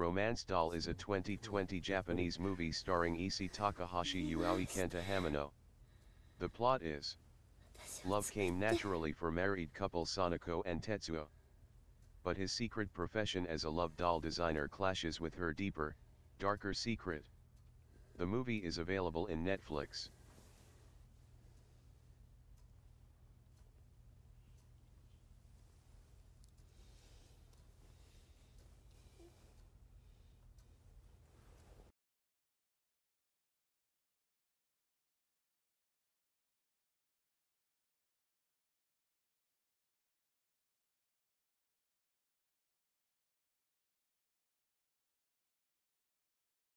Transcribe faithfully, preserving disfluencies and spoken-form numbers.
Romance Doll is a twenty twenty Japanese movie starring Issey Takahashi, Yû Aoi, Kenta Hamano. The plot is, love came naturally for married couple Sonoko and Tetsuo. But his secret profession as a love doll designer clashes with her deeper, darker secret. The movie is available in Netflix.